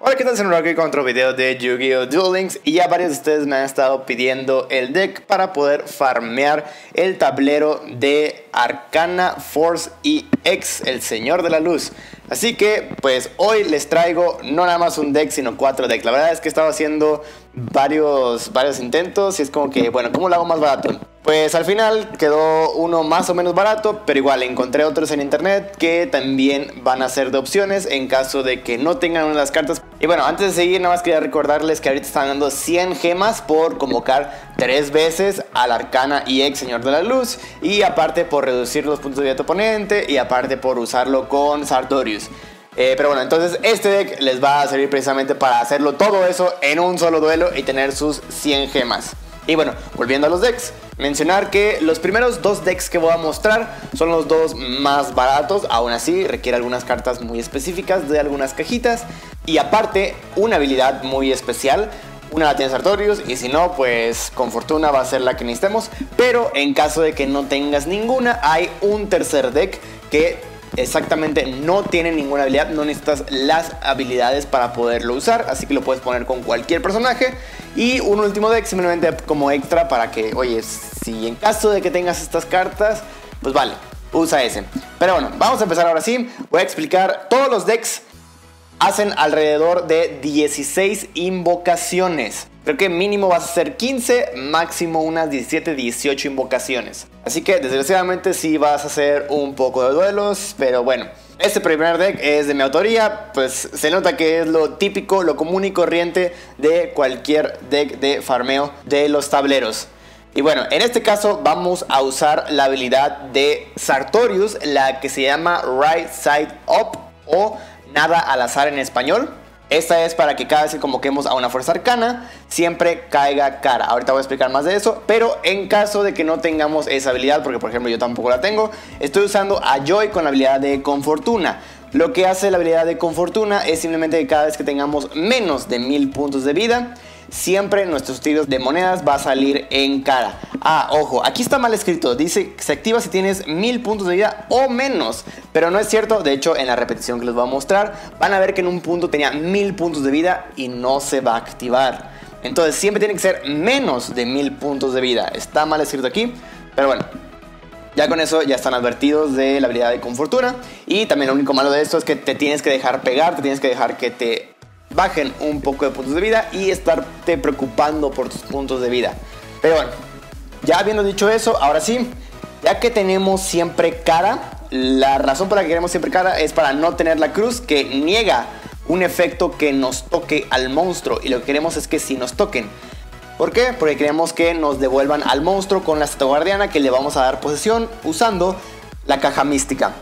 Hola, ¿qué tal? Soy aquí con otro video de Yu-Gi-Oh! Duel Links. Y ya varios de ustedes me han estado pidiendo el deck para poder farmear el tablero de Arcana Force EX, el Señor de la Luz. Así que, pues hoy les traigo no nada más un deck, sino 4 decks. La verdad es que he estado haciendo varios intentos y es como que, bueno, ¿cómo lo hago más barato? Pues al final quedó uno más o menos barato, pero igual encontré otros en internet que también van a ser de opciones en caso de que no tengan una de las cartas. Y bueno, antes de seguir, nada más quería recordarles que ahorita están dando 100 gemas por convocar 3 veces al Arcana EX Señor de la Luz, y aparte por reducir los puntos de vida de tu oponente, y aparte por usarlo con Sartorius. Pero bueno, entonces este deck les va a servir precisamente para hacerlo todo eso en un solo duelo y tener sus 100 gemas. Y bueno, volviendo a los decks, mencionar que los primeros 2 decks que voy a mostrar son los 2 más baratos. Aún así requiere algunas cartas muy específicas de algunas cajitas, y aparte una habilidad muy especial. Una la tiene Sartorius, y si no, pues Confortuna va a ser la que necesitemos. Pero en caso de que no tengas ninguna, hay un tercer deck que exactamente no tiene ninguna habilidad, no necesitas las habilidades para poderlo usar, así que lo puedes poner con cualquier personaje. Y un último deck simplemente como extra para que, oye, si en caso de que tengas estas cartas, pues vale, usa ese. Pero bueno, vamos a empezar ahora sí. Voy a explicar todos los decks. Hacen alrededor de 16 invocaciones. Creo que mínimo vas a hacer 15, máximo unas 17, 18 invocaciones. Así que desgraciadamente sí vas a hacer un poco de duelos, pero bueno. Este primer deck es de mi autoría, pues se nota que es lo típico, lo común y corriente de cualquier deck de farmeo de los tableros. Y bueno, en este caso vamos a usar la habilidad de Sartorius, la que se llama Right Side Up o Nada al Azar en español. Esta es para que cada vez que convoquemos a una fuerza arcana siempre caiga cara. Ahorita voy a explicar más de eso, pero en caso de que no tengamos esa habilidad, porque por ejemplo yo tampoco la tengo, estoy usando a Joy con la habilidad de Confortuna. Lo que hace la habilidad de Confortuna es simplemente que cada vez que tengamos menos de 1000 puntos de vida, siempre nuestros tiros de monedas va a salir en cara. Ah, ojo, aquí está mal escrito. Dice que se activa si tienes 1000 puntos de vida o menos, pero no es cierto. De hecho, en la repetición que les voy a mostrar van a ver que en un punto tenía 1000 puntos de vida y no se va a activar. Entonces siempre tiene que ser menos de 1000 puntos de vida. Está mal escrito aquí, pero bueno, ya con eso ya están advertidos de la habilidad de Confortuna. Y también lo único malo de esto es que te tienes que dejar pegar, te tienes que dejar que te bajen un poco de puntos de vida y estarte preocupando por tus puntos de vida. Pero bueno, ya habiendo dicho eso, ahora sí, ya que tenemos siempre cara, la razón por la que queremos siempre cara es para no tener la cruz que niega un efecto que nos toque al monstruo, y lo que queremos es que sí nos toquen. ¿Por qué? Porque queremos que nos devuelvan al monstruo con la Estatua Guardiana, que le vamos a dar posesión usando la Caja Mística.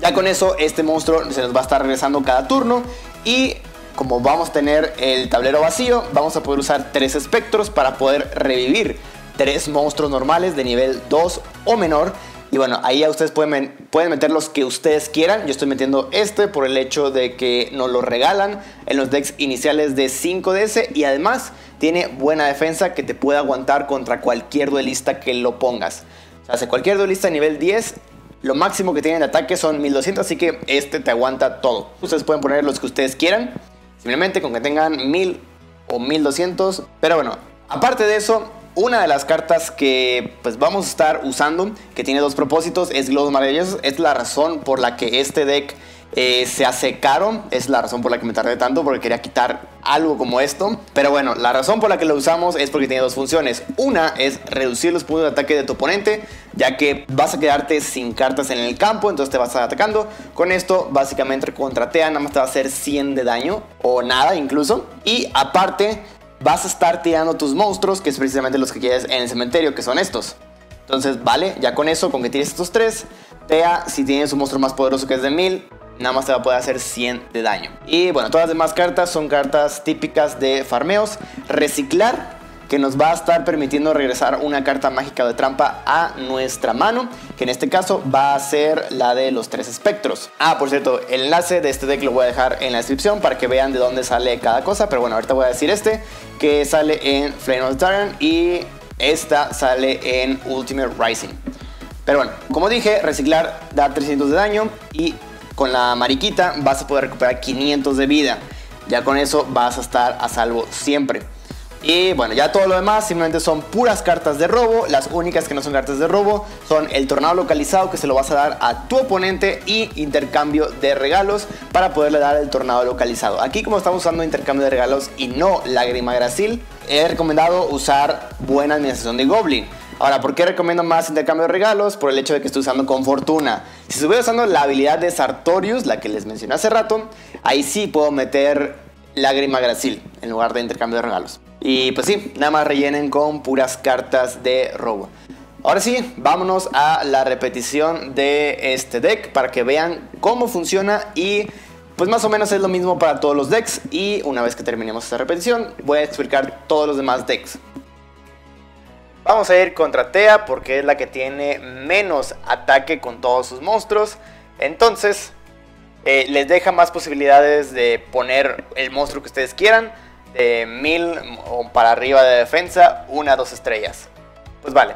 Ya con eso este monstruo se nos va a estar regresando cada turno, y como vamos a tener el tablero vacío, vamos a poder usar 3 espectros para poder revivir 3 monstruos normales de nivel 2 o menor. Y bueno, ahí ya ustedes pueden meter los que ustedes quieran. Yo estoy metiendo este por el hecho de que nos lo regalan en los decks iniciales de 5Ds, y además tiene buena defensa que te puede aguantar contra cualquier duelista que lo pongas. O sea, si cualquier duelista de nivel 10, lo máximo que tiene de ataque son 1200, así que este te aguanta todo. Ustedes pueden poner los que ustedes quieran, simplemente con que tengan 1000 o 1200. Pero bueno, aparte de eso, una de las cartas que pues vamos a estar usando, que tiene 2 propósitos, es Globo Maravilloso. Es la razón por la que este deck se hace caro. Es la razón por la que me tardé tanto, porque quería quitar algo como esto. Pero bueno, la razón por la que lo usamos es porque tiene 2 funciones. Una es reducir los puntos de ataque de tu oponente, ya que vas a quedarte sin cartas en el campo, entonces te vas a estar atacando. Con esto básicamente contratea, nada más te va a hacer 100 de daño o nada incluso. Y aparte vas a estar tirando tus monstruos, que es precisamente los que quieres en el cementerio, que son estos. Entonces vale, ya con eso, con que tires estos 3, tea si tienes un monstruo más poderoso que es de 1000, nada más te va a poder hacer 100 de daño. Y bueno, todas las demás cartas son cartas típicas de farmeos. Reciclar, que nos va a estar permitiendo regresar una carta mágica de trampa a nuestra mano, que en este caso va a ser la de los 3 espectros. Ah, por cierto, el enlace de este deck lo voy a dejar en la descripción para que vean de dónde sale cada cosa. Pero bueno, ahorita voy a decir este, que sale en Flame of Tyrant, y esta sale en Ultimate Rising. Pero bueno, como dije, reciclar da 300 de daño, y con la mariquita vas a poder recuperar 500 de vida. Ya con eso vas a estar a salvo siempre. Y bueno, ya todo lo demás simplemente son puras cartas de robo. Las únicas que no son cartas de robo son el tornado localizado, que se lo vas a dar a tu oponente, y intercambio de regalos para poderle dar el tornado localizado. Aquí, como estamos usando intercambio de regalos y no Lágrima Gracil, he recomendado usar Buena Administración de Goblin. Ahora, ¿por qué recomiendo más intercambio de regalos? Por el hecho de que estoy usando Confortuna. Si estuviera usando la habilidad de Sartorius, la que les mencioné hace rato, ahí sí puedo meter Lágrima Gracil en lugar de intercambio de regalos. Y pues sí, nada más rellenen con puras cartas de robo. Ahora sí, vámonos a la repetición de este deck para que vean cómo funciona. Y pues más o menos es lo mismo para todos los decks. Y una vez que terminemos esta repetición, voy a explicar todos los demás decks. Vamos a ir contra Tea porque es la que tiene menos ataque con todos sus monstruos. Entonces les deja más posibilidades de poner el monstruo que ustedes quieran, de 1000 o para arriba de defensa, 1-2 estrellas. Pues vale,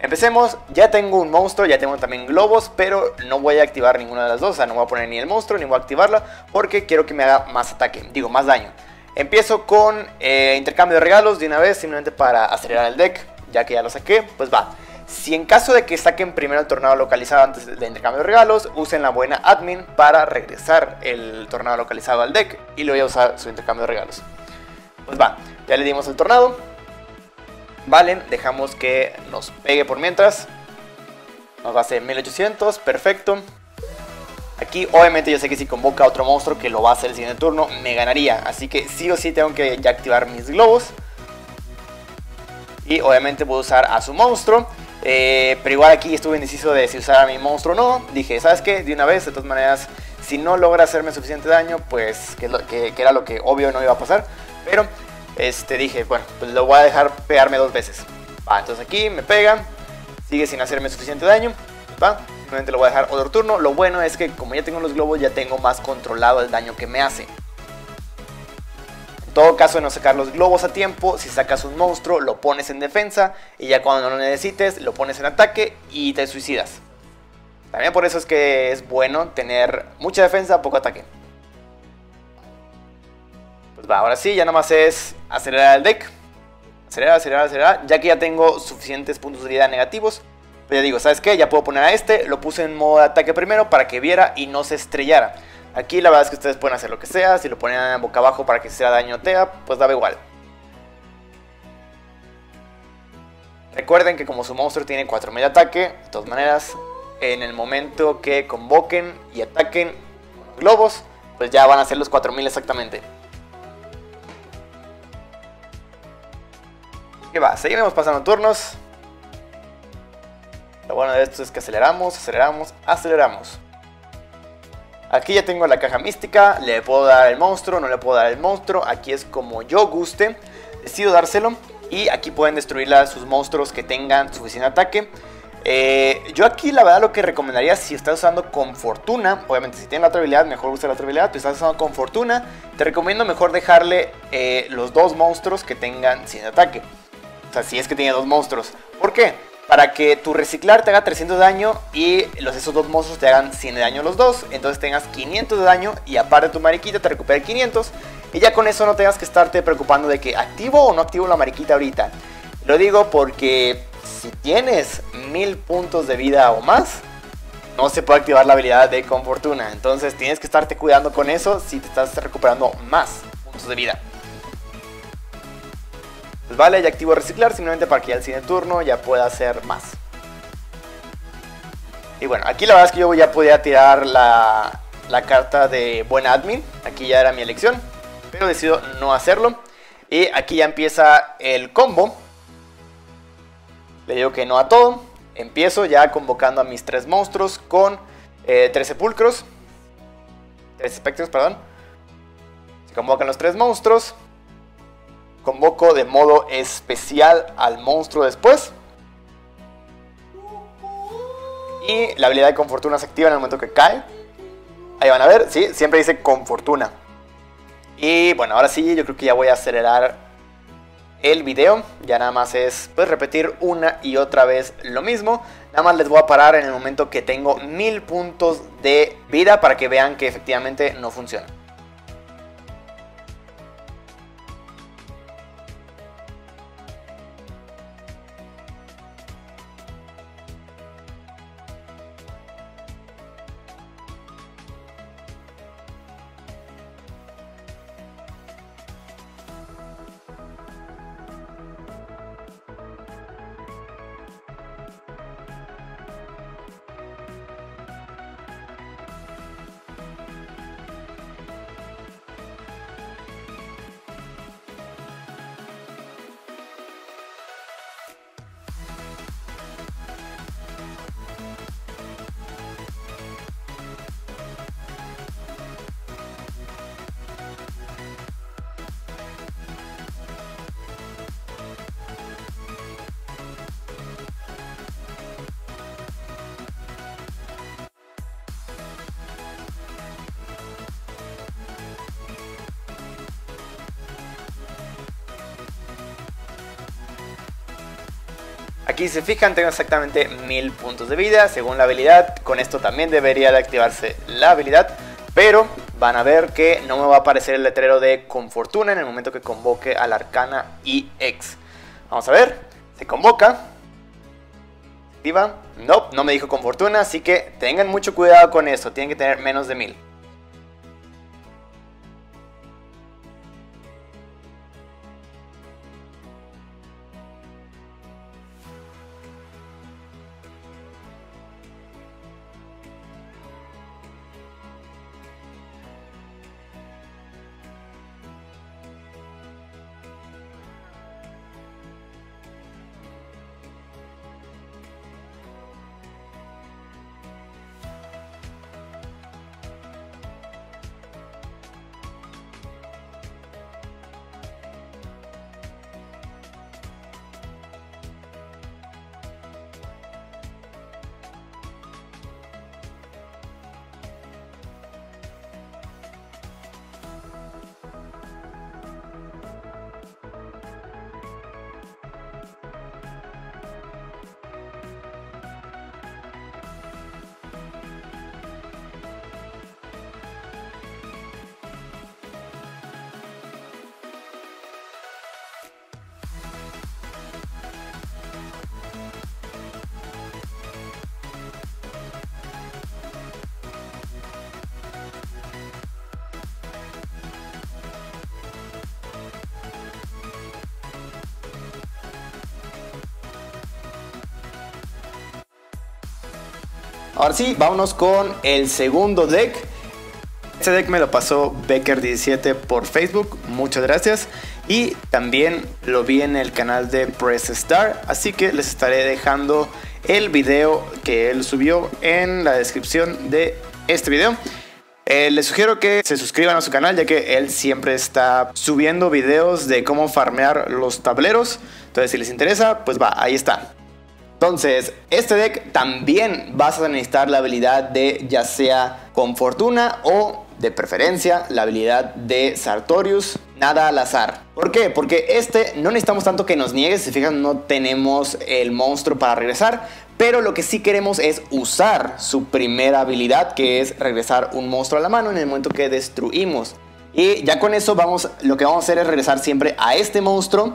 empecemos. Ya tengo un monstruo, ya tengo también globos, pero no voy a activar ninguna de las dos. O sea, no voy a poner ni el monstruo ni voy a activarla porque quiero que me haga más ataque, digo, más daño. Empiezo con intercambio de regalos de una vez, simplemente para acelerar el deck. Ya que ya lo saqué, pues va. Si en caso de que saquen primero el tornado localizado antes del intercambio de regalos, usen la buena admin para regresar el tornado localizado al deck y lo voy a usar su intercambio de regalos. Pues va, ya le dimos el tornado. Valen, dejamos que nos pegue por mientras. Nos va a hacer 1800, perfecto. Aquí obviamente yo sé que si convoca a otro monstruo que lo va a hacer el siguiente turno, me ganaría. Así que sí o sí tengo que ya activar mis globos. Y obviamente puedo usar a su monstruo, pero igual aquí estuve indeciso de si usar a mi monstruo o no. Dije, ¿sabes qué? De una vez, de todas maneras, si no logra hacerme suficiente daño, pues que era lo que obvio no iba a pasar. Pero dije, bueno, pues lo voy a dejar pegarme dos veces. Va, entonces aquí me pega, sigue sin hacerme suficiente daño. Va, simplemente lo voy a dejar otro turno. Lo bueno es que como ya tengo los globos, ya tengo más controlado el daño que me hace. En todo caso de no sacar los globos a tiempo, si sacas un monstruo lo pones en defensa y ya cuando no lo necesites lo pones en ataque y te suicidas. También por eso es que es bueno tener mucha defensa, poco ataque. Pues va, ahora sí, ya nomás es acelerar el deck. Acelerar, acelerar, acelerar. Ya que ya tengo suficientes puntos de vida negativos, pues ya digo, ¿sabes qué? Ya puedo poner a este. Lo puse en modo de ataque primero para que viera y no se estrellara. Aquí la verdad es que ustedes pueden hacer lo que sea. Si lo ponen boca abajo para que sea daño Tea, pues daba igual. Recuerden que como su monstruo tiene 4000 de ataque, de todas maneras, en el momento que convoquen y ataquen con los globos, pues ya van a ser los 4000 exactamente. Y va, seguimos pasando turnos. Lo bueno de esto es que aceleramos, aceleramos, aceleramos. Aquí ya tengo la caja mística, le puedo dar el monstruo, no le puedo dar el monstruo, aquí es como yo guste, decido dárselo y aquí pueden destruir sus monstruos que tengan suficiente ataque. Yo aquí la verdad lo que recomendaría, si estás usando Confortuna, obviamente si tienes la otra habilidad mejor usa la otra habilidad, pero si estás usando Confortuna te recomiendo mejor dejarle los dos monstruos que tengan sin ataque. O sea, si es que tiene dos monstruos. ¿Por qué? Para que tu reciclar te haga 300 de daño y esos dos monstruos te hagan 100 de daño los dos. Entonces tengas 500 de daño y aparte tu mariquita te recupere 500. Y ya con eso no tengas que estarte preocupando de que activo o no activo la mariquita ahorita. Lo digo porque si tienes 1000 puntos de vida o más, no se puede activar la habilidad de Confortuna. Entonces tienes que estarte cuidando con eso si te estás recuperando más puntos de vida. Pues vale, ya activo reciclar simplemente para que ya el siguiente turno ya pueda hacer más. Y bueno, aquí la verdad es que yo ya podía tirar la carta de buena admin. Aquí ya era mi elección, pero decido no hacerlo. Y aquí ya empieza el combo. Le digo que no a todo. Empiezo ya convocando a mis 3 monstruos con 3 sepulcros. 3 espectros, perdón. Se convocan los 3 monstruos. Convoco de modo especial al monstruo después. Y la habilidad de Confortuna se activa en el momento que cae. Ahí van a ver, sí, siempre dice Confortuna. Y bueno, ahora sí, yo creo que ya voy a acelerar el video. Ya nada más es pues repetir una y otra vez lo mismo. Nada más les voy a parar en el momento que tengo 1000 puntos de vida para que vean que efectivamente no funciona. Aquí si se fijan tengo exactamente 1000 puntos de vida según la habilidad. Con esto también debería de activarse la habilidad, pero van a ver que no me va a aparecer el letrero de Confortuna en el momento que convoque a la Arcana EX. Vamos a ver, se convoca, se activa, no, no me dijo Confortuna, así que tengan mucho cuidado con esto, tienen que tener menos de 1000. Ahora sí, vámonos con el segundo deck. Este deck me lo pasó Becker17 por Facebook, muchas gracias. Y también lo vi en el canal de Press Star, así que les estaré dejando el video que él subió en la descripción de este video. Les sugiero que se suscriban a su canal, ya que él siempre está subiendo videos de cómo farmear los tableros. Entonces si les interesa, pues va, ahí está. Entonces, este deck también vas a necesitar la habilidad de ya sea Confortuna o de preferencia la habilidad de Sartorius, nada al azar. ¿Por qué? Porque este no necesitamos tanto que nos niegue, si se fijan no tenemos el monstruo para regresar, pero lo que sí queremos es usar su primera habilidad que es regresar un monstruo a la mano en el momento que destruimos. Y ya con eso lo que vamos a hacer es regresar siempre a este monstruo.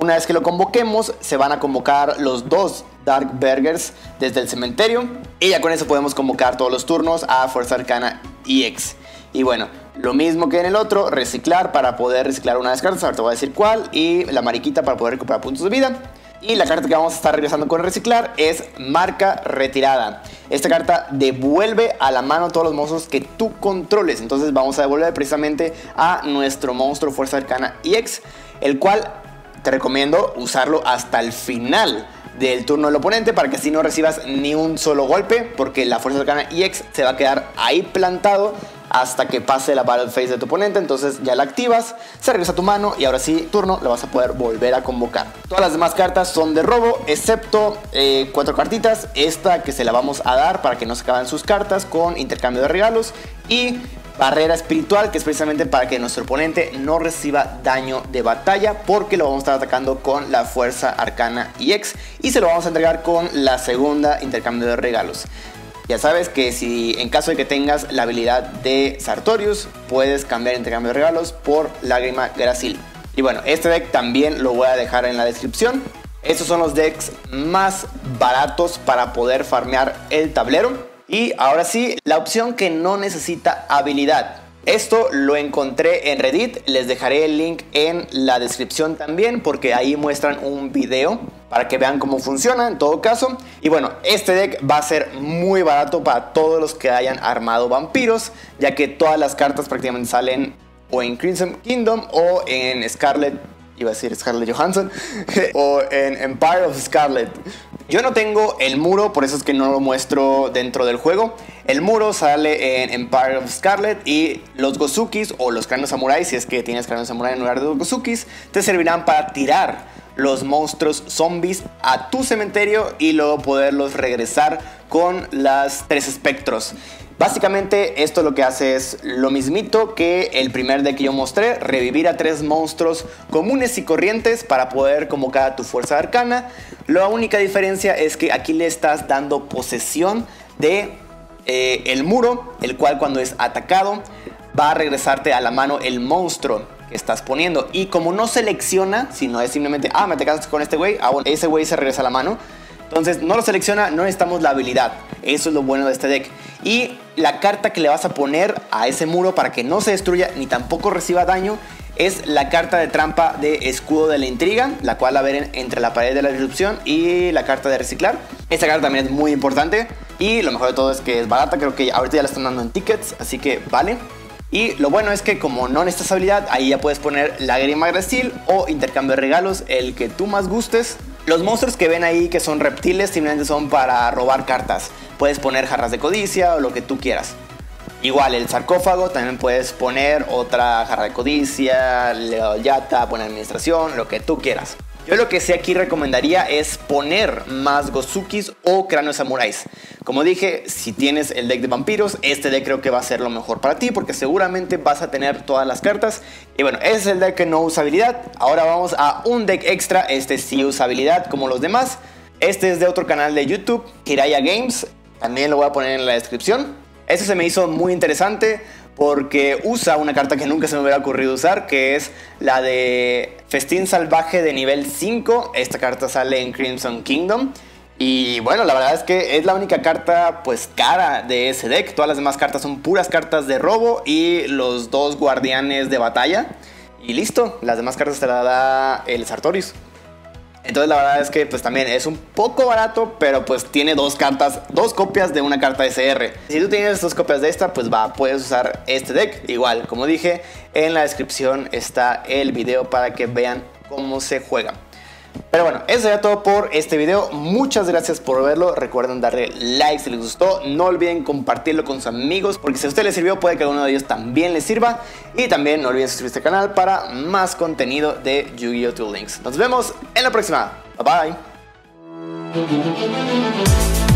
Una vez que lo convoquemos, se van a convocar los dos Dark Burgers desde el cementerio. Y ya con eso podemos convocar todos los turnos a Fuerza Arcana EX. Y bueno, lo mismo que en el otro, reciclar para poder reciclar una de las cartas. Ahora te voy a decir cuál. Y la mariquita para poder recuperar puntos de vida. Y la carta que vamos a estar regresando con reciclar es Marca Retirada. Esta carta devuelve a la mano todos los monstruos que tú controles. Entonces vamos a devolver precisamente a nuestro monstruo Fuerza Arcana EX, el cual... te recomiendo usarlo hasta el final del turno del oponente para que así no recibas ni un solo golpe, porque la Fuerza Arcana EX se va a quedar ahí plantado hasta que pase la Battle Phase de tu oponente. Entonces ya la activas, se regresa a tu mano y ahora sí, turno, la vas a poder volver a convocar. Todas las demás cartas son de robo, excepto 4 cartitas. Esta que se la vamos a dar para que no se acaben sus cartas con Intercambio de Regalos y... Barrera Espiritual, que es precisamente para que nuestro oponente no reciba daño de batalla, porque lo vamos a estar atacando con la Fuerza Arcana EX y se lo vamos a entregar con la segunda Intercambio de Regalos. Ya sabes que si en caso de que tengas la habilidad de Sartorius, puedes cambiar Intercambio de Regalos por Lágrima Gracil. Y bueno, este deck también lo voy a dejar en la descripción. Estos son los decks más baratos para poder farmear el tablero. Y ahora sí, la opción que no necesita habilidad. Esto lo encontré en Reddit, les dejaré el link en la descripción también porque ahí muestran un video para que vean cómo funciona en todo caso. Y bueno, este deck va a ser muy barato para todos los que hayan armado vampiros, ya que todas las cartas prácticamente salen o en Crimson Kingdom o en Scarlet, iba a decir Scarlett Johansson, o en Empire of Scarlet. Yo no tengo el muro, por eso es que no lo muestro dentro del juego. El muro sale en Empire of Scarlet y los Gozukis o los Cráneos Samurai, si es que tienes Cráneos Samurai en lugar de los Gozukis, te servirán para tirar los monstruos zombies a tu cementerio y luego poderlos regresar con las 3 espectros. Básicamente esto lo que hace es lo mismito que el primer deck que yo mostré, revivir a 3 monstruos comunes y corrientes para poder convocar a tu fuerza arcana. La única diferencia es que aquí le estás dando posesión de el muro, el cual cuando es atacado va a regresarte a la mano el monstruo que estás poniendo. Y como no selecciona, sino es simplemente, ah, me atacaste con este güey, ah, bueno, ese güey se regresa a la mano. Entonces no lo selecciona, no necesitamos la habilidad. Eso es lo bueno de este deck. Y la carta que le vas a poner a ese muro para que no se destruya ni tampoco reciba daño es la carta de trampa de Escudo de la Intriga, la cual la verán entre la pared de la disrupción y la carta de Reciclar. Esta carta también es muy importante y lo mejor de todo es que es barata. Creo que ahorita ya la están dando en tickets, así que vale. Y lo bueno es que como no necesitas habilidad, ahí ya puedes poner Lágrima Gracil o Intercambio de Regalos, el que tú más gustes. Los monstruos que ven ahí que son reptiles simplemente son para robar cartas. Puedes poner Jarras de Codicia o lo que tú quieras. Igual el sarcófago, también puedes poner otra Jarra de Codicia, Legado de Yata, Buena Administración, lo que tú quieras. Yo lo que sí aquí recomendaría es poner más Gozukis o Cráneos Samurais. Como dije, si tienes el deck de vampiros, este deck creo que va a ser lo mejor para ti porque seguramente vas a tener todas las cartas. Y bueno, ese es el deck que no usa habilidad. Ahora vamos a un deck extra, este sí usa habilidad como los demás. Este es de otro canal de YouTube, Kiraya Games, también lo voy a poner en la descripción. Este se me hizo muy interesante porque usa una carta que nunca se me hubiera ocurrido usar, que es la de Festín Salvaje de nivel 5. Esta carta sale en Crimson Kingdom. Y bueno, la verdad es que es la única carta pues cara de ese deck. Todas las demás cartas son puras cartas de robo y los 2 guardianes de batalla. Y listo, las demás cartas te las da el Sartorius. Entonces la verdad es que pues también es un poco barato, pero pues tiene 2 copias de una carta SR. Si tú tienes 2 copias de esta, pues va, puedes usar este deck. Igual, como dije, en la descripción está el video para que vean cómo se juega. Pero bueno, eso sería todo por este video. Muchas gracias por verlo. Recuerden darle like si les gustó. No olviden compartirlo con sus amigos, porque si a usted les sirvió, puede que a uno de ellos también les sirva. Y también no olviden suscribirse al canal para más contenido de Yu-Gi-Oh! Duel Links. Nos vemos en la próxima. Bye bye.